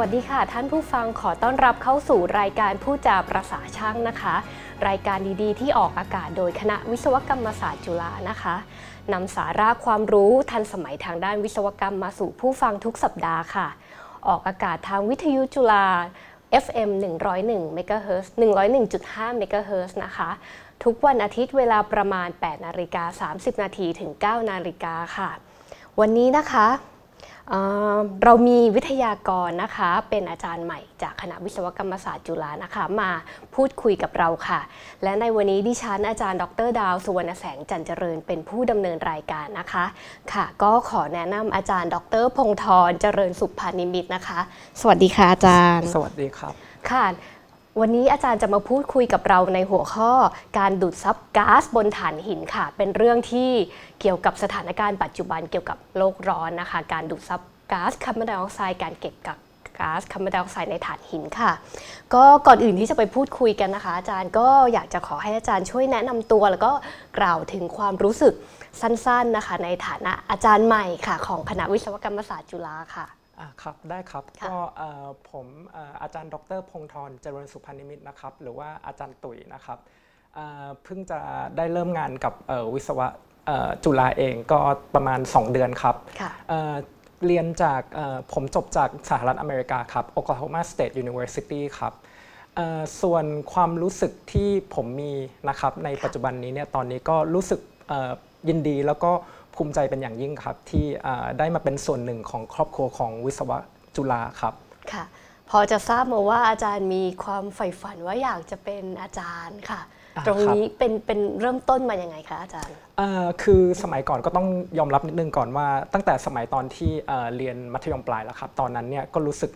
วัสดีค่ะท่านผู้ฟังขอต้อนรับเข้าสู่รายการผู้จาประสาช่างนะคะรายการดีๆที่ออกอากาศโดยคณะวิศวกรรมศาสตร์จุฬานะคะนำสาระความรู้ทันสมัยทางด้านวิศวกรรมมาสู่ผู้ฟังทุกสัปดาห์ค่ะออกอากาศทางวิทยุจุฬา FM 101 MHz 101.5 MHz นะคะทุกวันอาทิตย์เวลาประมาณ 8:30 น. ถึง 9:00 น. ค่ะวันนี้นะคะเรามีวิทยากรนะคะเป็นอาจารย์ใหม่จากคณะวิศวกรรมศาสตร์จุฬานะคะมาพูดคุยกับเราค่ะและในวันนี้ดิฉันอาจารย์ดร.ดาวสุวรรณแสงจันเจริญเป็นผู้ดำเนินรายการนะคะค่ะก็ขอแนะนำอาจารย์ดร.พงธรเจริญสุภานิมิตนะคะสวัสดีค่ะอาจารย์สวัสดีครับค่ะวันนี้อาจารย์จะมาพูดคุยกับเราในหัวข้อการดูดซับก๊าซบนฐานหินค่ะเป็นเรื่องที่เกี่ยวกับสถานการณ์ปัจจุบันเกี่ยวกับโลกร้อนนะคะการดูดซับก๊าซคาร์บอนไดออกไซด์การเก็บกักก๊าซคาร์บอนไดออกไซด์ในฐานหินค่ะก็ก่อนอื่นที่จะไปพูดคุยกันนะคะอาจารย์ก็อยากจะขอให้อาจารย์ช่วยแนะนำตัวแล้วก็กล่าวถึงความรู้สึกสั้นๆนะคะในฐานะอาจารย์ใหม่ค่ะของคณะวิศวกรรมศาสตร์จุฬาค่ะครับได้ครับก็ผมอาจารย์ดร.พงธรเจริญสุภานิมิตนะครับหรือว่าอาจารย์ตุ๋ยนะครับเพิ่งจะได้เริ่มงานกับวิศวะจุฬาเองก็ประมาณ2เดือนครับเรียนจากผมจบจากสหรัฐอเมริกาครับ Oklahoma State University ครับส่วนความรู้สึกที่ผมมีนะครับในปัจจุบันนี้เนี่ยตอนนี้ก็รู้สึกยินดีแล้วก็ภูมิใจเป็นอย่างยิ่งครับที่ได้มาเป็นส่วนหนึ่งของครอบครัวของวิศวะจุฬาครับค่ะพอจะทราบมาว่าอาจารย์มีความใฝ่ฝันว่าอยากจะเป็นอาจารย์ค่ะตรงนี้เป็นเริ่มต้นมาอย่างไงคะอาจารย์คือสมัยก่อนก็ต้องยอมรับนิดนึงก่อนว่าตั้งแต่สมัยตอนที่เรียนมัธยมปลายแล้วครับตอนนั้นเนี่ยก็รู้สึก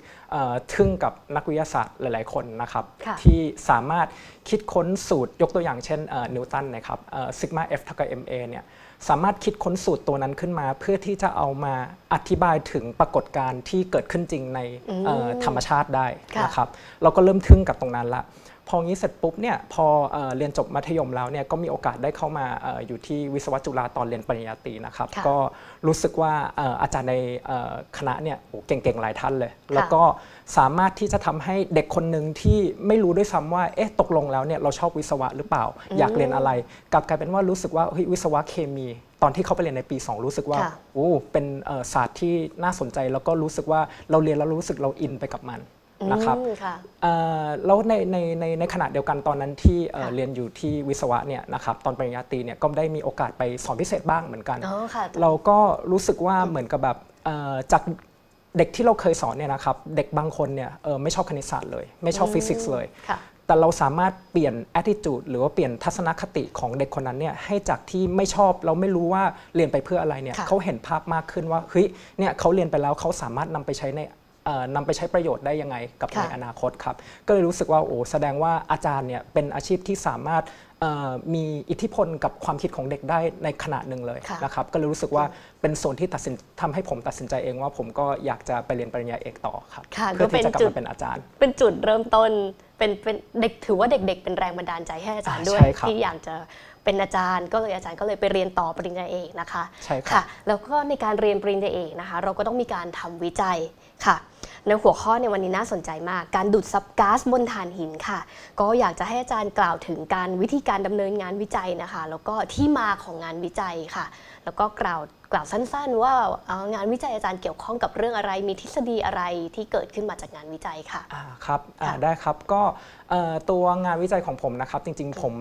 ทึ่งกับนักวิทยาศาสตร์หลายๆคนนะครับที่สามารถคิดค้นสูตรยกตัวอย่างเช่นนิวตันนะครับซิกมา F เท่ากับ ma เนี่ยสามารถคิดค้นสูตรตัวนั้นขึ้นมาเพื่อที่จะเอามาอธิบายถึงปรากฏการณ์ที่เกิดขึ้นจริงในธรรมชาติได้นะครับเราก็เริ่มทึ่งกับตรงนั้นละพองี้เสร็จปุ๊บเนี่ยพอเรียนจบมัธยมแล้วเนี่ยก็มีโอกาสได้เข้ามาอยู่ที่วิศวะจุฬาตอนเรียนปริญญาตรีนะครับก็รู้สึกว่าอาจารย์ในคณะเนี่ยเก่งๆหลายท่านเลยแล้วก็สามารถที่จะทำให้เด็กคนหนึ่งที่ไม่รู้ด้วยซ้ำว่าเอ๊ะตกลงแล้วเนี่ยเราชอบวิศวะหรือเปล่าอยากเรียนอะไรกลับกลายเป็นว่ารู้สึกว่าเฮ้ยวิศวะเคมีตอนที่เข้าไปเรียนในปี2รู้สึกว่าโอ้เป็นศาสตร์ที่น่าสนใจแล้วก็รู้สึกว่าเราเรียนแล้วรู้สึกเราอินไปกับมันนะครับแล้วในขณะเดียวกันตอนนั้นที่เรียนอยู่ที่วิศวะเนี่ยนะครับตอนปริญญาตรีเนี่ยก็ได้มีโอกาสไปสอนพิเศษบ้างเหมือนกันเราก็รู้สึกว่าเหมือนกับแบบจากเด็กที่เราเคยสอนเนี่ยนะครับเด็กบางคนเนี่ยไม่ชอบคณิตศาสตร์เลยไม่ชอบฟิสิกส์เลยแต่เราสามารถเปลี่ยน attitude หรือว่าเปลี่ยนทัศนคติของเด็กคนนั้นเนี่ยให้จากที่ไม่ชอบเราไม่รู้ว่าเรียนไปเพื่ออะไรเนี่ยเขาเห็นภาพมากขึ้นว่าเฮ้ยเนี่ยเขาเรียนไปแล้วเขาสามารถนำไปใช้ในประโยชน์ได้ยังไงกับในอนาคตครับก็เลยรู้สึกว่าโอ้แสดงว่าอาจารย์เนี่ยเป็นอาชีพที่สามารถมีอิทธิพลกับความคิดของเด็กได้ในขณะหนึ่งเลยนะครับก็เลยรู้สึกว่าเป็นส่วนที่ทำให้ผมตัดสินใจเองว่าผมก็อยากจะไปเรียนปริญญาเอกต่อครับเพื่อที่จะกลับมาเป็นอาจารย์เป็นจุดเริ่มต้นเป็นเด็กถือว่าเด็กๆเป็นแรงบันดาลใจให้อาจารย์ด้วยที่อยากจะเป็นอาจารย์ก็เลยอาจารย์ก็เลยไปเรียนต่อปริญญาเอกนะคะใช่ค่ะแล้วก็ในการเรียนปริญญาเอกนะคะเราก็ต้องมีการทำวิจัยค่ะในหัวข้อในวันนี้น่าสนใจมากการดูดซับก๊าซบนฐานหินค่ะก็อยากจะให้อาจารย์กล่าวถึงการวิธีการดำเนินงานวิจัยนะคะแล้วก็ที่มาของงานวิจัยค่ะแล้วก็กล่าวสั้นๆว่างานวิจัยอาจารย์เกี่ยวข้องกับเรื่องอะไรมีทฤษฎีอะไรที่เกิดขึ้นมาจากงานวิจัยค่ะครับได้ครับก็ตัวงานวิจัยของผมนะครับจริงๆผม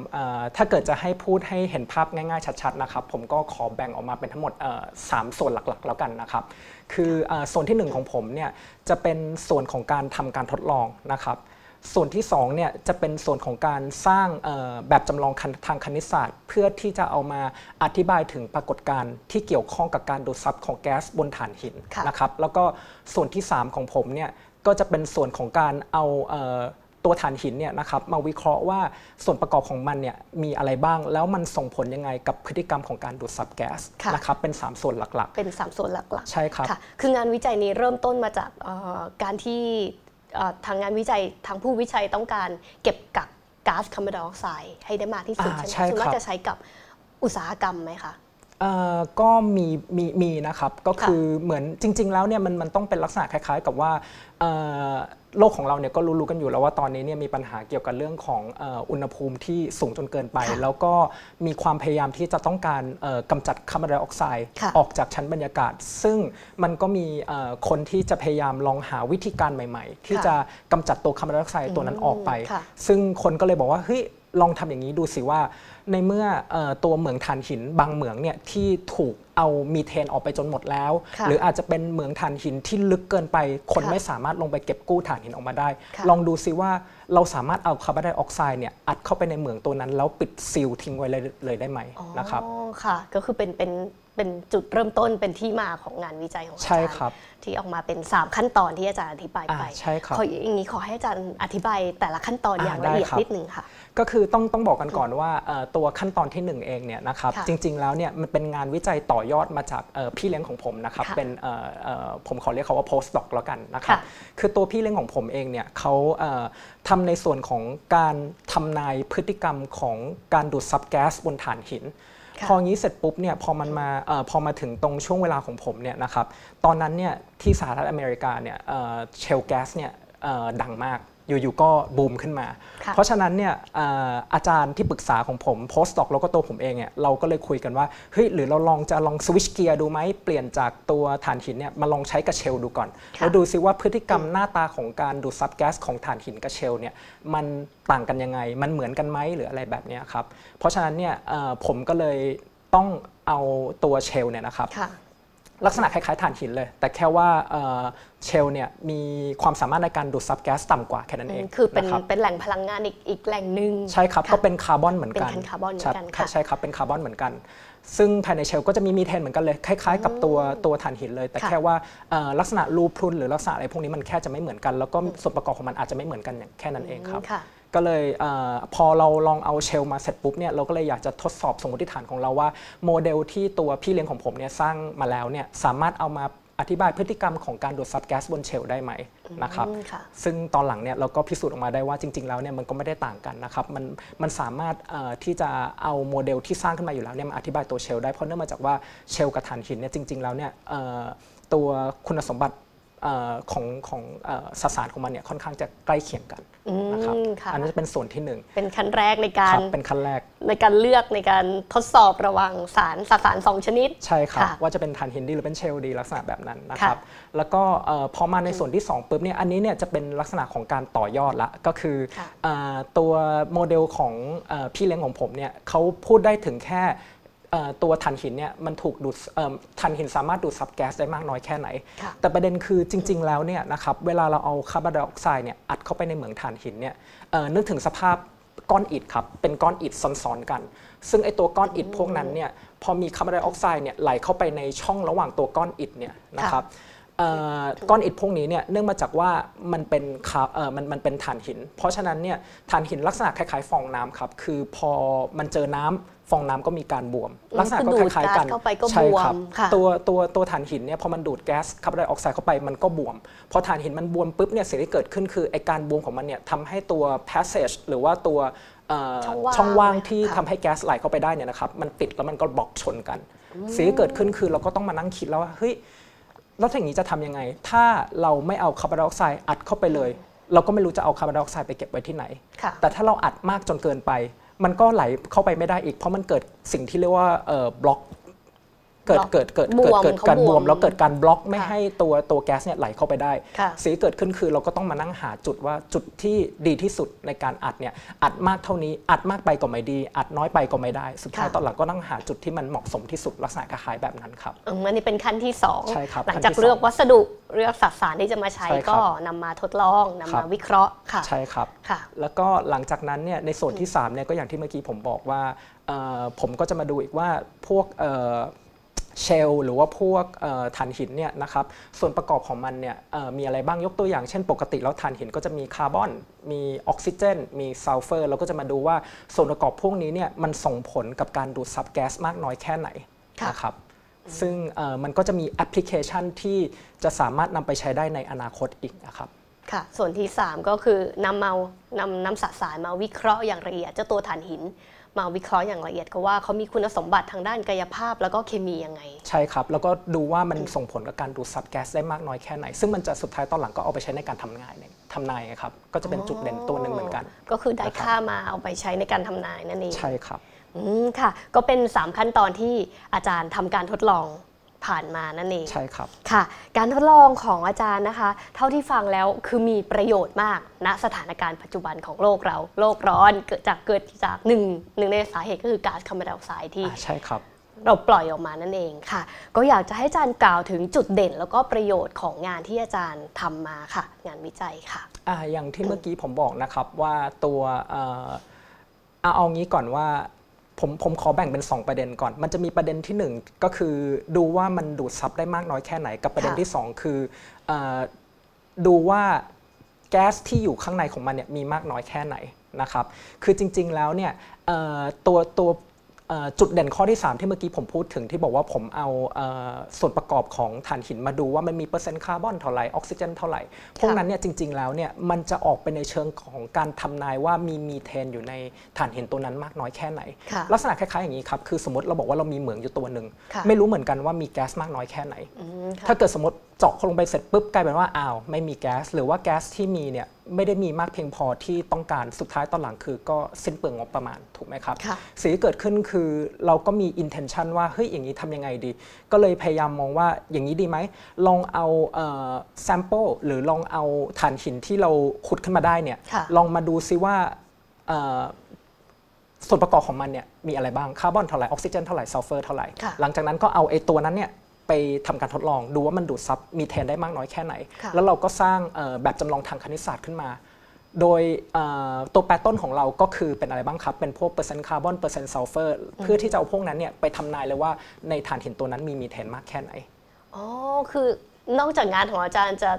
ถ้าเกิดจะให้พูดให้เห็นภาพง่ายๆชัดๆนะครับผมก็ขอแบ่งออกมาเป็นทั้งหมด3ส่วนหลักๆแล้วกันนะครับคือส่วนที่1ของผมเนี่ยจะเป็นส่วนของการทำการทดลองนะครับส่วนที่2เนี่ยจะเป็นส่วนของการสร้างแบบจำลองทางคณิตศาสตร์เพื่อที่จะเอามาอธิบายถึงปรากฏการณ์ที่เกี่ยวข้องกับการดูดซับของแก๊สบนฐานหินนะครับแล้วก็ส่วนที่3ของผมเนี่ยก็จะเป็นส่วนของการเอาตัวฐานหินเนี่ยนะครับมาวิเคราะห์ว่าส่วนประกอบของมันเนี่ยมีอะไรบ้างแล้วมันส่งผลยังไงกับพฤติกรรมของการดูดซับแก๊สนะครับเป็น3ส่วนหลักๆเป็น3ส่วนหลักๆใช่ครับคืองานวิจัยนี้เริ่มต้นมาจากการที่ทางงานวิจัยทางผู้วิจัยต้องการเก็บกักก๊าซคาร์บอนไดออกไซด์ให้ได้มากที่สุดใช่ไหมคุณว่าจะใช้กับอุตสาหกรรมไหมคะก็มีนะครับก็คือเหมือนจริงๆแล้วเนี่ยมันต้องเป็นลักษณะคล้ายๆกับว่า โลกของเราเนี่ยก็รู้ๆกันอยู่แล้วว่าตอนนี้เนี่ยมีปัญหาเกี่ยวกับเรื่องของอุณหภูมิที่สูงจนเกินไปแล้วก็มีความพยายามที่จะต้องการกำจัดคาร์บอนไดออกไซด์ออกจากชั้นบรรยากาศซึ่งมันก็มีคนที่จะพยายามลองหาวิธีการใหม่ๆที่จะกำจัดตัวคาร์บอนไดออกไซด์ตัวนั้นออกไปซึ่งคนก็เลยบอกว่าเฮ้ยลองทำอย่างนี้ดูสิว่าในเมื่อตัวเหมืองถ่านหินบางเหมืองเนี่ยที่ถูกเอามีเทนออกไปจนหมดแล้วหรืออาจจะเป็นเหมืองถ่านหินที่ลึกเกินไปคนไม่สามารถลงไปเก็บกู้ถ่านหินออกมาได้ลองดูซิว่าเราสามารถเอาคาร์บอนไดออกไซด์เนี่ยอัดเข้าไปในเหมืองตัวนั้นแล้วปิดซีลทิ้งไว้เลยได้ไหมนะครับค่ะก็คือเป็นจุดเริ่มต้นเป็นที่มาของงานวิจัยของอาจารย์ที่ออกมาเป็น3ขั้นตอนที่อาจารย์อธิบายไปขออย่างนี้ขอให้อาจารย์อธิบายแต่ละขั้นตอนอย่างละเอียดนิดนึงค่ะก็คือต้องบอกกันก่อนว่าตัวขั้นตอนที่1เองเนี่ยนะครับจริงๆแล้วเนี่ยมันเป็นงานวิจัยต่อยอดมาจากพี่เลี้ยงของผมนะครับเป็นผมขอเรียกเขาว่า postdoc แล้วกันนะครับคือตัวพี่เลี้ยงของผมเองเนี่ยเขาทำในส่วนของการทำนายพฤติกรรมของการดูดซับแก๊สบนถ่านหินพองี้เสร็จปุ๊บเนี่ยพอมาถึงตรงช่วงเวลาของผมเนี่ยนะครับตอนนั้นเนี่ยที่สหรัฐอเมริกาเนี่ยเชลแก๊สเนี่ยดังมากอยู่ๆก็บูมขึ้นมาเพราะฉะนั้นเนี่ยอาจารย์ที่ปรึกษาของผมโพสต์ด็อกแล้วก็ตัวผมเองเนี่ยเราก็เลยคุยกันว่าเฮ้ยหรือเราลองสวิชเกียร์ดูไหมเปลี่ยนจากตัวถ่านหินเนี่ยมาลองใช้กับเชลดูก่อนแล้วดูซิว่าพฤติกรรมหน้าตาของการดูดซับแก๊สของถ่านหินกับเชลเนี่ยมันต่างกันยังไงมันเหมือนกันไหมหรืออะไรแบบนี้ครับเพราะฉะนั้นเนี่ยผมก็เลยต้องเอาตัวเชลเนี่ยนะครับลักษณะคล้ายๆถ่านหินเลยแต่แค่ว่าเชลเนี่ยมีความสามารถในการดูดซับแก๊สต่ำกว่าแค่นั้นเองคือเป็นแหล่งพลังงานอีกแหล่งหนึ่งใช่ครับก็เป็นคาร์บอนเหมือนกันใช่ครับเป็นคาร์บอนเหมือนกันซึ่งภายในเชลก็จะมีมีเทนเหมือนกันเลยคล้ายๆกับตัวถ่านหินเลยแต่แค่ว่าลักษณะรูพรุนหรือลักษณะอะไรพวกนี้มันแค่จะไม่เหมือนกันแล้วก็ส่วนประกอบของมันอาจจะไม่เหมือนกันแค่นั้นเองครับก็เลยพอเราลองเอาเชลมาเสร็จปุ๊บเนี่ยเราก็เลยอยากจะทดสอบสมมติฐานของเราว่าโมเดลที่ตัวพี่เลี้ยงของผมเนี่ยสร้างมาแล้วเนี่ยสามารถเอามาอธิบายพฤติกรรมของการดูดซับแก๊สบนเชลได้ไหมนะครับซึ่งตอนหลังเนี่ยเราก็พิสูจน์ออกมาได้ว่าจริงๆแล้วเนี่ยมันก็ไม่ได้ต่างกันนะครับมันสามารถที่จะเอาโมเดลที่สร้างขึ้นมาอยู่แล้วเนี่ยมาอธิบายตัวเชลได้เพราะเนื่องมาจากว่าเชลกับถ่านหินเนี่ยจริงๆแล้วเนี่ยตัวคุณสมบัติของสสารของมันเนี่ยค่อนข้างจะใกล้เคียงกันนะครับอันนี้จะเป็นส่วนที่1เป็นขั้นแรกในการเลือกในการทดสอบระหว่างสาร2ชนิดใช่ครับว่าจะเป็นถ่านหินดีหรือเป็นเชลดีลักษณะแบบนั้นนะครับแล้วก็พอมาในส่วนที่2ปุ๊บเนี่ยอันนี้เนี่ยจะเป็นลักษณะของการต่อยอดละก็คือตัวโมเดลของพี่เลี้ยงของผมเนี่ยเขาพูดได้ถึงแค่ตัวถ่านหินเนี่ยมันถูกดูดถ่านหินสามารถดูดซับแก๊สได้มากน้อยแค่ไหนแต่ประเด็นคือจริงๆแล้วเนี่ยนะครับเวลาเราเอาคาร์บอนไดออกไซด์เนี่ยอัดเข้าไปในเหมืองถ่านหินเนี่ยนึกถึงสภาพก้อนอิฐครับเป็นก้อนอิฐซ้อนๆกันซึ่งไอตัวก้อนอิฐพวกนั้นเนี่ยพอมีคาร์บอนไดออกไซด์เนี่ยไหลเข้าไปในช่องระหว่างตัวก้อนอิฐเนี่ยนะครับก้อนอิฐพวกนี้เนี่ยเนื่องมาจากว่ามันเป็นมันเป็นถ่านหินเพราะฉะนั้นเนี่ยถ่านหินลักษณะคล้ายๆฟองน้ำครับคือพอมันเจอน้ำฟองน้ำก็มีการบวมลักษณะก็คล้ายๆกันใช่ครับตัวถ่านหินเนี่ยพอมันดูดแก๊สคาร์บอนไดออกไซด์เข้าไปมันก็บวมพอถ่านหินมันบวมปุ๊บเนี่ยสิ่งที่เกิดขึ้นคือไอการบวมของมันเนี่ยทำให้ตัว passage หรือว่าตัวช่องว่างที่ทำให้แก๊สไหลเข้าไปได้เนี่ยนะครับมันปิดแล้วมันก็บล็อกชนกันสิ่งที่เกิดขึ้นคือเราก็ต้องมานั่งคิดแล้วว่าเฮ้ยแล้วอย่างนี้จะทำยังไงถ้าเราไม่เอาคาร์บอนไดออกไซด์อัดเข้าไปเลยเราก็ไม่รู้จะเอาคาร์บอนไดออกไซด์ไปเก็บไว้ที่ไหนแต่ถ้าเราอัดมากจนเกินไปมันก็ไหลเข้าไปไม่ได้อีกเพราะมันเกิดสิ่งที่เรียกว่าบล็อกเกิดการบวมแล้วเกิดการบล็อกไม่ให้ตัวแก๊สเนี่ยไหลเข้าไปได้สิ่งที่เกิดขึ้นคือเราก็ต้องมานั่งหาจุดว่าจุดที่ดีที่สุดในการอัดเนี่ยอัดมากเท่านี้อัดมากไปก็ไม่ดีอัดน้อยไปก็ไม่ได้สุดท้ายตอนหลังก็นั่งหาจุดที่มันเหมาะสมที่สุดลักษณะคล้ายแบบนั้นครับอันนี้เป็นขั้นที่2ใช่ครับหลังจากเลือกวัสดุเลือกสสารที่จะมาใช้ก็นำมาทดลองนำมาวิเคราะห์ค่ะใช่ครับแล้วก็หลังจากนั้นเนี่ยในส่วนที่3เนี่ยก็อย่างที่เมื่อกี้ผมบอกว่าผมก็จะมาดูอีกว่าพวกเชลหรือว่าพวกถ่านหินเนี่ยนะครับส่วนประกอบของมันเนี่ยมีอะไรบ้างยกตัวอย่างเช่นปกติแล้วถ่านหินก็จะมีคาร์บอนมีออกซิเจนมีซัลเฟอร์เราก็จะมาดูว่าส่วนประกอบพวกนี้เนี่ยมันส่งผลกับการดูดซับแก๊สมากน้อยแค่ไหนนะครับซึ่งมันก็จะมีแอปพลิเคชันที่จะสามารถนำไปใช้ได้ในอนาคตอีกนะครับค่ะส่วนที่3ก็คือนำสสารมาวิเคราะห์อย่างละเอียดเจ้าตัวถ่านหิน มาวิเคราะห์อย่างละเอียดก็ว่าเขามีคุณสมบัติทางด้านกายภาพแล้วก็เคมียังไงใช่ครับแล้วก็ดูว่ามันส่งผลกับการดูดซับแก๊สได้มากน้อยแค่ไหนซึ่งมันจะสุดท้ายตอนหลังก็เอาไปใช้ในการทำนายครับก็จะเป็นจุดเด่นตัวหนึ่งเหมือนกันก็คือได้ค่ามาเอาไปใช้ในการทำนายนั่นเองใช่ครับค่ะก็เป็น3ขั้นตอนที่อาจารย์ทำการทดลองผ่านมานั่นเองใช่ครับค่ะการทดลองของอาจารย์นะคะเท่าที่ฟังแล้วคือมีประโยชน์มากณสถานการณ์ปัจจุบันของโลกเราโลกร้อนเกิดจากหนึ่งในสาเหตุก็คือก๊าซคาร์บอนไดออกไซด์ที่ใช่ครับเราปล่อยออกมานั่นเองค่ะก็อยากจะให้อาจารย์กล่าวถึงจุดเด่นแล้วก็ประโยชน์ของงานที่อาจารย์ทำมาค่ะงานวิจัยค่ะอย่างที่เมื่อกี้ผมบอกนะครับว่าตัวเอางี้ก่อนว่าผมขอแบ่งเป็น2ประเด็นก่อนมันจะมีประเด็นที่1ก็คือดูว่ามันดูดซับได้มากน้อยแค่ไหนกับประเด็นที่2คือดูว่าแก๊สที่อยู่ข้างในของมันเนี่ยมีมากน้อยแค่ไหนนะครับคือจริงๆแล้วเนี่ยตัวจุดเด่นข้อที่3ที่เมื่อกี้ผมพูดถึงที่บอกว่าผมเอาส่วนประกอบของถ่านหินมาดูว่ามันมีเปอร์เซ็นต์คาร์บอนเท่าไหร่ออกซิเจนเท่าไหร่พวกนั้นเนี่ยจริงๆแล้วเนี่ยมันจะออกไปในเชิงของการทำนายว่ามีมีเทนอยู่ในถ่านหินตัวนั้นมากน้อยแค่ไหนลักษณะคล้ายๆอย่างนี้ครับคือสมมติเราบอกว่าเรามีเหมืองอยู่ตัวหนึ่งไม่รู้เหมือนกันว่ามีแก๊สมากน้อยแค่ไหนถ้าเกิดสมมติเจาะลงไปเสร็จปุ๊บกลายเป็นว่าอ้าวไม่มีแก๊สหรือว่าแก๊สที่มีเนี่ยไม่ได้มีมากเพียงพอที่ต้องการสุดท้ายตอนหลังคือก็สิ้นเปลืองงบประมาณถูกไหมครับสิ่งที่เกิดขึ้นคือเราก็มี intention ว่าเฮ้ยอย่างนี้ทำยังไงดีก็เลยพยายามมองว่าอย่างนี้ดีไหมลองเอา sample หรือลองเอาถ่านหินที่เราขุดขึ้นมาได้เนี่ยลองมาดูซิว่าส่วนประกอบของมันเนี่ยมีอะไรบ้างคาร์บอนเท่าไหร่ออกซิเจนเท่าไหร่ซัลเฟอร์เท่าไหร่หลังจากนั้นก็เอาไอ้ตัวนั้นเนี่ยไปทำการทดลองดูว่ามันดูดซับมีเทนได้มากน้อยแค่ไหนแล้วเราก็สร้างแบบจำลองทางคณิตศาสตร์ขึ้นมาโดยตัวแปรต้นของเราก็คือเป็นอะไรบ้างครับเป็นพวกเปอร์เซ็นต์คาร์บอนเปอร์เซ็นต์ซัลเฟอร์เพื่อที่จะเอาพวกนั้นเนี่ยไปทำนายเลยว่าในถ่านหินตัวนั้นมีมีเทนมากแค่ไหนอ๋อคือนอกจากงานของอาจารย์จะ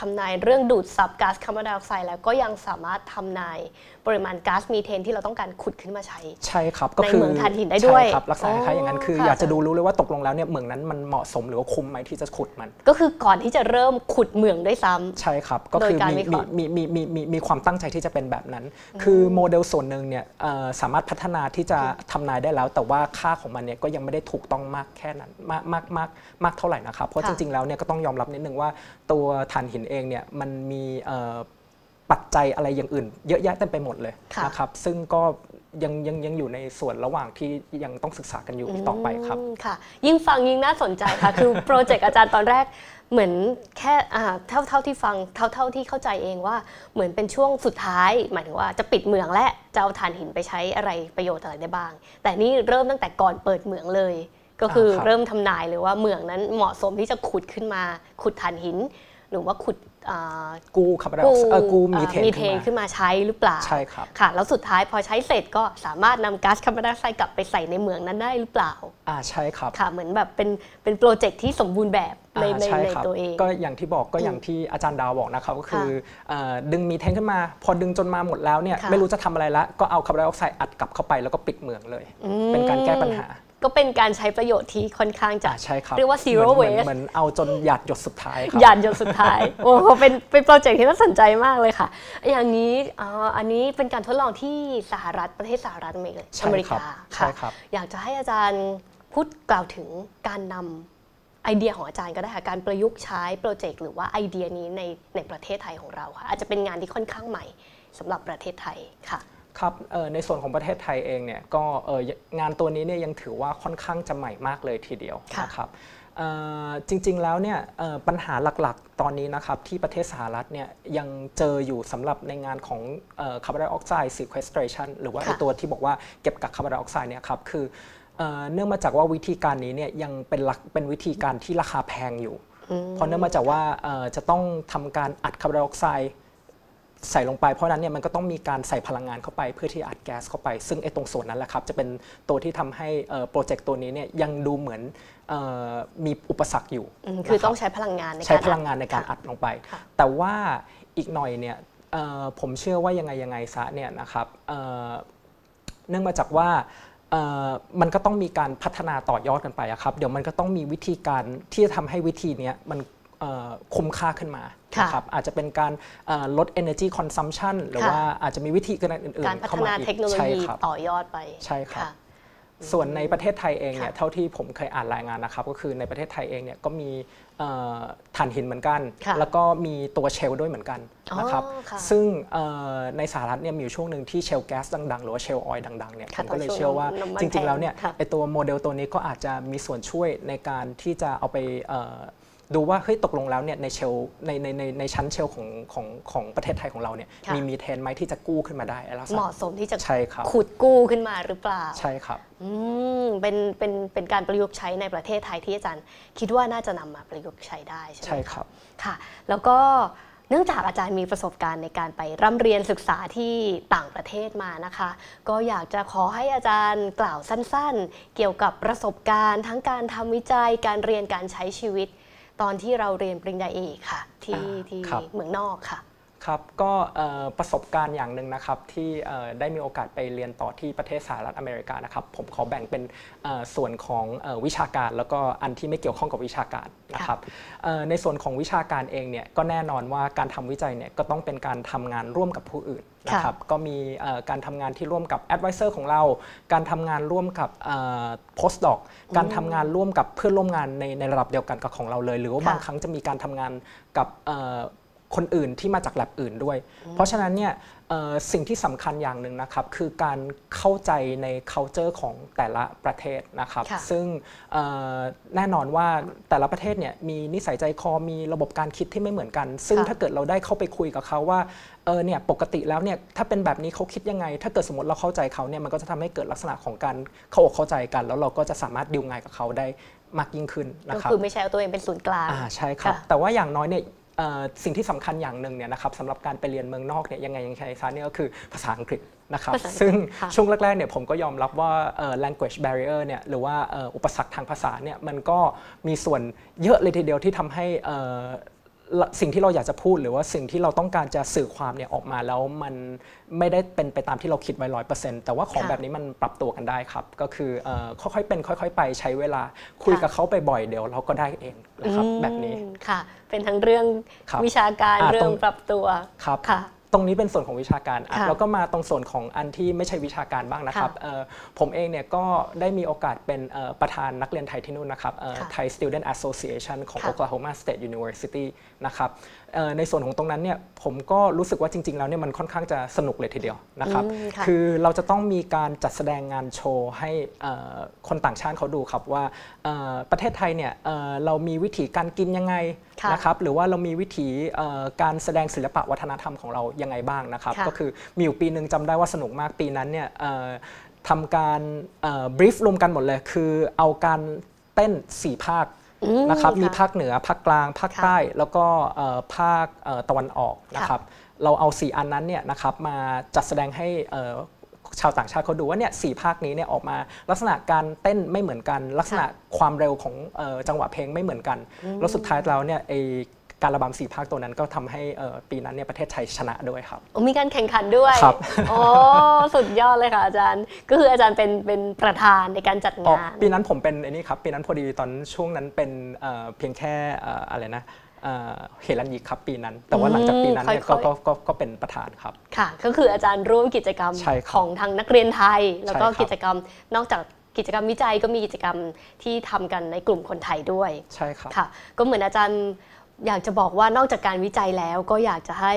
ทำนายเรื่องดูดซับก๊าซคาร์บอนไดออกไซด์แล้วก็ยังสามารถทำนายปริมาณก๊าซมีเทนที่เราต้องการขุดขึ้นมาใช้ใช่ครับก็คือในเหมืองถ่านหินได้ด้วยครับลักษณะคล้ายอย่างนั้นคืออยากจะดูรู้เลยว่าตกลงแล้วเนี่ยเหมืองนั้นมันเหมาะสมหรือว่าคุ้มไหมที่จะขุดมันก็คือก่อนที่จะเริ่มขุดเหมืองได้ซ้ำใช่ครับก็คือมีความตั้งใจที่จะเป็นแบบนั้นคือโมเดลส่วนหนึ่งเนี่ยสามารถพัฒนาที่จะทำนายได้แล้วแต่ว่าค่าของมันเนี่ยก็ยังไม่ได้ถูกต้องมากแค่นั้นมากเท่าไหร่นะครับเพราะจริงๆแล้วเนี่ยก็ต้องยอมรับนิดนึงว่าตัวถ่านหินเองเนี่ยมันมีปัจจัยอะไรอย่างอื่นเยอะแยะเต็มไปหมดเลยนะครับซึ่งก็ยังอยู่ในส่วนระหว่างที่ยังต้องศึกษากันอยู่ต่อไปครับค่ะยิ่งฟังยิ่งน่าสนใจค่ะคือโปรเจกต์อาจารย์ตอนแรกเหมือนแค่เท่าที่ฟังเท่าที่เข้าใจเองว่าเหมือนเป็นช่วงสุดท้ายหมายถึงว่าจะปิดเหมืองและจะเอาถ่านหินไปใช้อะไรประโยชน์อะไรได้บ้างแต่นี่เริ่มตั้งแต่ก่อนเปิดเหมืองเลยก็คือเริ่มทำนายเลยว่าเหมืองนั้นเหมาะสมที่จะขุดขึ้นมาขุดถ่านหินหรือว่าขุดกู้คาร์บอนไดออกไซด์กู้มีเทนขึ้นมาใช้หรือเปล่าใช่ครับค่ะแล้วสุดท้ายพอใช้เสร็จก็สามารถนำก๊าซคาร์บอนไดออกไซด์กลับไปใส่ในเหมืองนั้นได้หรือเปล่าใช่ครับค่ะเหมือนแบบเป็นโปรเจกต์ที่สมบูรณ์แบบในตัวเองก็อย่างที่บอกก็อย่างที่อาจารย์ดาวบอกนะครับก็คือดึงมีเทนขึ้นมาพอดึงจนมาหมดแล้วเนี่ยไม่รู้จะทำอะไรละก็เอาคาร์บอนไดออกไซด์อัดกลับเข้าไปแล้วก็ปิดเหมืองเลยเป็นการแก้ปัญหาก็เป็นการใช้ประโยชน์ที่ค่อนข้างจะเรียกว่า zero waste เหมือนเอาจนหยาดหยดสุดท้ายครับหยาดหยดสุดท้ายโอ้โหเป็นโปรเจกต์ที่น่าสนใจมากเลยค่ะอย่างนี้อันนี้เป็นการทดลองที่สหรัฐประเทศสหรัฐอเมริกาค่ะอยากจะให้อาจารย์พูดกล่าวถึงการนำไอเดียของอาจารย์ก็ได้ค่ะการประยุกต์ใช้โปรเจกต์หรือว่าไอเดียนี้ในประเทศไทยของเราค่ะอาจจะเป็นงานที่ค่อนข้างใหม่สำหรับประเทศไทยค่ะครับในส่วนของประเทศไทยเองเนี่ยก็งานตัวนี้เนี่ยยังถือว่าค่อนข้างจะใหม่มากเลยทีเดียวนะครับจริงๆแล้วเนี่ยปัญหาหลักๆตอนนี้นะครับที่ประเทศสหรัฐเนี่ยยังเจออยู่สำหรับในงานของคาร์บอนไดออกไซด์ sequestration หรือว่าตัวที่บอกว่าเก็บกักคาร์บอนไดออกไซด์เนี่ยครับคือเนื่องมาจากว่าวิธีการนี้เนี่ยยังเป็นวิธีการที่ราคาแพงอยู่เพราะเนื่องมาจากว่าจะต้องทำการอัดคาร์บอนไดออกไซด์ใส่ลงไปเพราะนั้นเนี่ยมันก็ต้องมีการใส่พลังงานเข้าไปเพื่อที่อัดแก๊สเข้าไปซึ่งไอ้ตรงส่วนนั้นแหละครับจะเป็นตัวที่ทำให้โปรเจกต์ตัวนี้เนี่ยยังดูเหมือนมีอุปสรรคอยู่คือต้องใช้พลังงานในการอัดลงไปแต่ว่าอีกหน่อยเนี่ยผมเชื่อว่ายังไงซะเนี่ยนะครับเนื่องมาจากว่ามันก็ต้องมีการพัฒนาต่อยอดกันไปครับเดี๋ยวมันก็ต้องมีวิธีการที่จะทำให้วิธีนี้มัน คุ้มค่าขึ้นมานะครับอาจจะเป็นการลด energy consumption หรือว่าอาจจะมีวิธีการอื่นๆเข้ามาอีกการพัฒนาเทคโนโลยีต่อยอดไปใช่ครับส่วนในประเทศไทยเองเนี่ยเท่าที่ผมเคยอ่านรายงานนะครับก็คือในประเทศไทยเองเนี่ยก็มีถ่านหินเหมือนกันแล้วก็มีตัวเชลด้วยเหมือนกันนะครับซึ่งในสหรัฐเนี่ยมีอยู่ช่วงหนึ่งที่เชลแก๊สดังๆหรือว่าเชลออยล์ดังๆเนี่ยผมก็เลยเชื่อว่าจริงๆแล้วเนี่ยไอตัวโมเดลตัวนี้ก็อาจจะมีส่วนช่วยในการที่จะเอาไปดูว่าเฮ้ยตกลงแล้วเนี่ยในเชลในชั้นเชลของประเทศไทยของเราเนี่ยมีเทรนไหมที่จะกู้ขึ้นมาได้แล้วเหมาะสมที่จะขุดกู้ขึ้นมาหรือเปล่าใช่ครับเป็นการประยุกต์ใช้ในประเทศไทยที่อาจารย์คิดว่าน่าจะนำมาประยุกต์ใช้ได้ใช่ไหมใช่ครับค่ะแล้วก็เนื่องจากอาจารย์มีประสบการณ์ในการไปร่ำเรียนศึกษาที่ต่างประเทศมานะคะก็อยากจะขอให้อาจารย์กล่าวสั้นๆเกี่ยวกับประสบการณ์ทั้งการทำวิจัยการเรียนการใช้ชีวิตตอนที่เราเรียนปริญญาเอกค่ะที่เมืองนอกค่ะครับก็ประสบการณ์อย่างหนึ่งนะครับที่ได้มีโอกาสไปเรียนต่อที่ประเทศสหรัฐอเมริกานะครับผมขอแบ่งเป็นส่วนของวิชาการแล้วก็อันที่ไม่เกี่ยวข้องกับวิชาการนะครับในส่วนของวิชาการเองเนี่ยก็แน่นอนว่าการทำวิจัยเนี่ยก็ต้องเป็นการทำงานร่วมกับผู้อื่นนะครับก็มีการทำงานที่ร่วมกับ advisor ของเราการทำงานร่วมกับ postdoc การทำงานร่วมกับเพื่อนร่วมงานในระดับเดียวกันกับของเราเลยหรือว่าบางครั้งจะมีการทำงานกับคนอื่นที่มาจากแลบอื่นด้วยเพราะฉะนั้นเนี่ยสิ่งที่สำคัญอย่างหนึ่งนะครับคือการเข้าใจใน culture ของแต่ละประเทศนะครับซึ่งแน่นอนว่าแต่ละประเทศเนี่ยมีนิสัยใจคอมีระบบการคิดที่ไม่เหมือนกันซึ่งถ้าเกิดเราได้เข้าไปคุยกับเขาว่าเนี่ยปกติแล้วเนี่ยถ้าเป็นแบบนี้เขาคิดยังไงถ้าเกิดสมมติเราเข้าใจเขาเนี่ยมันก็จะทำให้เกิดลักษณะของการเข้าใจกันแล้วเราก็จะสามารถดีลงานกับเขาได้มากยิ่งขึ้นนะครับก็คือไม่ใช่เอาตัวเองเป็นศูนย์กลางใช่ครับแต่ว่าอย่างน้อยเนี่ยสิ่งที่สำคัญอย่างหนึ่งเนี่ยนะครับสำหรับการไปเรียนเมืองนอกเนี่ยยังใช้ซะเนี่ยก็คือภาษาอังกฤษนะครับซึ่งช่วงแรกๆเนี่ยผมก็ยอมรับว่า language barrier เนี่ยหรือว่าอุปสรรคทางภาษาเนี่ยมันก็มีส่วนเยอะเลยทีเดียวที่ทำให้สิ่งที่เราอยากจะพูดหรือว่าสิ่งที่เราต้องการจะสื่อความเนี่ยออกมาแล้วมันไม่ได้เป็นไปตามที่เราคิดไว้ 100% แต่ว่าของแบบนี้มันปรับตัวกันได้ครับก็คือค่อยๆเป็นค่อยๆไปใช้เวลาคุยกับเขาไปบ่อยเดี๋ยวเราก็ได้เองนะครับแบบนี้ค่ะเป็นทั้งเรื่องวิชาการเรื่องปรับตัวครับค่ะตรงนี้เป็นส่วนของวิชาการแล้วก็มาตรงส่วนของอันที่ไม่ใช่วิชาการบ้างนะครับผมเองเนี่ยก็ได้มีโอกาสเป็นประธานนักเรียนไทยที่นู่นนะครับ Thai Student Association ของ Oklahoma State University นะครับในส่วนของตรงนั้นเนี่ยผมก็รู้สึกว่าจริงๆแล้วเนี่ยมันค่อนข้างจะสนุกเลยทีเดียวนะครับคือเราจะต้องมีการจัดแสดงงานโชว์ให้คนต่างชาติเขาดูครับว่าประเทศไทยเนี่ยเรามีวิถีการกินยังไงนะครับหรือว่าเรามีวิถีการแสดงศิลปะวัฒนธรรมของเรายังไงบ้างนะครับก็คือมีอยู่ปีหนึ่งจำได้ว่าสนุกมากปีนั้นเนี่ยทำการบรีฟรวมกันหมดเลยคือเอาการเต้น4ภาคนะครับมีภาคเหนือภาคกลางภาคใต้แล้วก็ภาคตะวันออกนะครับเราเอา4อันนั้นเนี่ยนะครับมาจัดแสดงให้ชาวต่างชาติเขาดูว่าเนี่ย4ภาคนี้เนี่ยออกมาลักษณะการเต้นไม่เหมือนกันลักษณะความเร็วของจังหวะเพลงไม่เหมือนกันแล้วสุดท้ายเราเนี่ยการระบำ4ภาคตัวนั้นก็ทำให้ปีนั้นเนี่ยประเทศไทยชนะด้วยครับมีการแข่งขันด้วยครับโอ้สุดยอดเลยค่ะอาจารย์ก็คืออาจารย์เป็นประธานในการจัดงานปีนั้นผมเป็นไอ้นี่ครับปีนั้นพอดีตอนช่วงนั้นเป็นเพียงแค่อะไรนะเฮลันยิกครับปีนั้นแต่ว่าหลังจากปีนั้นเนี่ยก็เป็นประธานครับค่ะก็คืออาจารย์ร่วมกิจกรรมของทางนักเรียนไทยแล้วก็กิจกรรมนอกจากกิจกรรมวิจัยก็มีกิจกรรมที่ทำกันในกลุ่มคนไทยด้วยใช่ครับค่ะก็เหมือนอาจารย์อยากจะบอกว่านอกจากการวิจัยแล้วก็อยากจะให้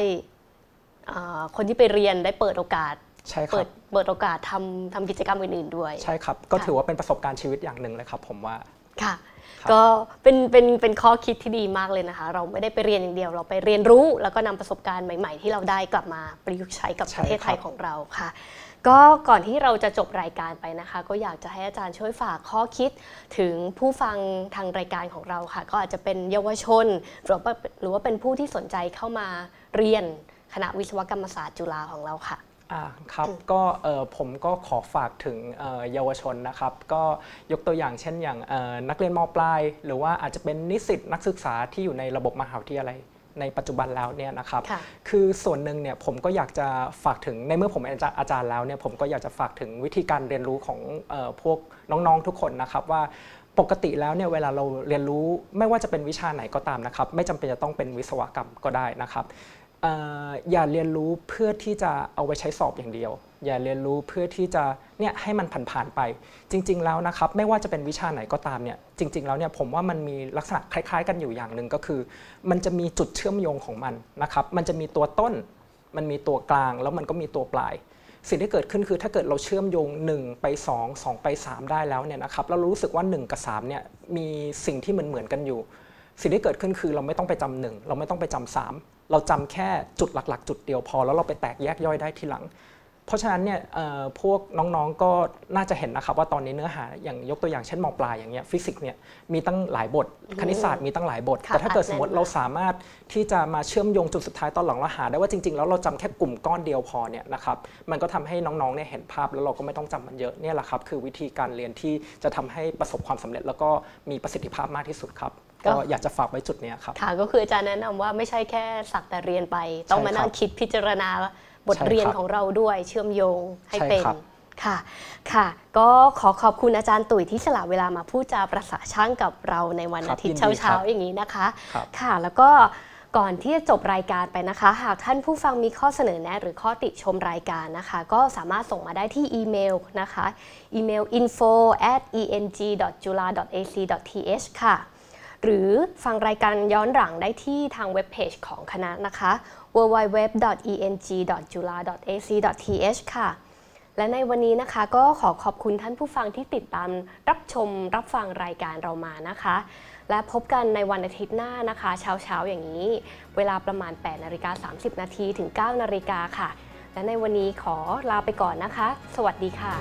คนที่ไปเรียนได้เปิดโอกาสใช่ครับเปิดโอกาสทำกิจกรรมอื่นๆด้วยใช่ครับก็ถือว่าเป็นประสบการณ์ชีวิตอย่างหนึ่งเลยครับผมว่าค่ะก็เป็นข้อคิดที่ดีมากเลยนะคะเราไม่ได้ไปเรียนอย่างเดียวเราไปเรียนรู้แล้วก็นำประสบการณ์ใหม่ๆที่เราได้กลับมาประยุกต์ใช้กับประเทศไทยของเราค่ะก็ก่อนที่เราจะจบรายการไปนะคะก็อยากจะให้อาจารย์ช่วยฝากข้อคิดถึงผู้ฟังทางรายการของเราค่ะก็อาจจะเป็นเยาวชนหรือว่าเป็นผู้ที่สนใจเข้ามาเรียนคณะวิศวกรรมศาสตร์จุฬาของเราค่ะครับก็ผมก็ขอฝากถึงเยาวชนนะครับก็ยกตัวอย่างเช่นอย่างนักเรียนม.ปลายหรือว่าอาจจะเป็นนิสิตนักศึกษาที่อยู่ในระบบมหาวิทยาลัยในปัจจุบันแล้วเนี่ยนะครับคือส่วนหนึ่งเนี่ยผมก็อยากจะฝากถึงในเมื่อผมเป็นอาจารย์แล้วเนี่ยผมก็อยากจะฝากถึงวิธีการเรียนรู้ของพวกน้องๆทุกคนนะครับว่า ปกติแล้วเนี่ยเวลาเราเรียนรู้ไม่ว่าจะเป็นวิชาไหนก็ตามนะครับไม่จำเป็นจะต้องเป็นวิศวกรรมก็ได้นะครับอย่าเรียนรู้เพื่อที่จะเอาไปใช้สอบอย่างเดียวอย่าเรียนรู้เพื่อที่จะเนี่ยให้มันผ่านไปจริงๆแล้วนะครับไม่ว่าจะเป็นวิชาไหนก็ตามเนี่ยจริงๆแล้วเนี่ยผมว่ามันมีลักษณะคล้ายๆกันอยู่อย่างหนึ่งก็คือมันจะมีจุดเชื่อมโยงของมันนะครับมันจะมีตัวต้นมันมีตัวกลางแล้วมันก็มีตัวปลายสิ่งที่เกิดขึ้นคือถ้าเกิดเราเชื่อมโยง1ไป2 2ไป3ได้แล้วเนี่ยนะครับเรารู้สึกว่า1กับ3เนี่ยมีสิ่งที่เหมือนกันอยู่สิ่งที่เกิดขึ้นคือเราไม่ต้องไปจำ1เราไม่ต้องไปจำ3เราจำแค่จุดหลักๆจุดเดียวพอแล้วเราไปแตกแยกย่อยได้ทีหลังเพราะฉะนั้นเนี่ยพวกน้องๆก็น่าจะเห็นนะครับว่าตอนนี้เนื้อหาอย่างยกตัวอย่างเช่นม.ปลายอย่างเงี้ยฟิสิกส์เนี่ยมีตั้งหลายบทคณิตศาสตร์มีตั้งหลายบทแต่ถ้าเกิดสมมติเราสามารถที่จะมาเชื่อมโยงจุดสุดท้ายตอนหลังเราหาได้ว่าจริงๆแล้วเราจำแค่กลุ่มก้อนเดียวพอเนี่ยนะครับมันก็ทำให้น้องๆเนี่ยเห็นภาพแล้วเราก็ไม่ต้องจำมันเยอะเนี่ยแหละครับคือวิธีการเรียนที่จะทำให้ประสบความสำเร็จแล้วก็มีประสิทธิภาพมากที่สุดครับก็อยากจะฝากไว้จุดนี้ครับค่ะก็คืออาจารย์แนะนำว่าไม่ใช่แค่สักแต่เรียนไปต้องมานั่งคิดพิจารณาบทเรียนของเราด้วยเชื่อมโยงให้เป็นค่ะค่ะก็ขอขอบคุณอาจารย์ตุ๋ยที่สละเวลามาพูดจาประสาช่างกับเราในวันอาทิตย์เช้าๆอย่างนี้นะคะค่ะแล้วก็ก่อนที่จะจบรายการไปนะคะหากท่านผู้ฟังมีข้อเสนอแนะหรือข้อติชมรายการนะคะก็สามารถส่งมาได้ที่อีเมลนะคะอีเมล info@eng.jula.ac.th ค่ะหรือฟังรายการย้อนหลังได้ที่ทางเว็บเพจของคณะนะคะ www.eng.jula.ac.th ค่ะและในวันนี้นะคะก็ขอขอบคุณท่านผู้ฟังที่ติดตามรับชมรับฟังรายการเรามานะคะและพบกันในวันอาทิตย์หน้านะคะเช้าๆอย่างนี้เวลาประมาณ 8:30 น.ถึง 9:00 น.ค่ะและในวันนี้ขอลาไปก่อนนะคะสวัสดีค่ะ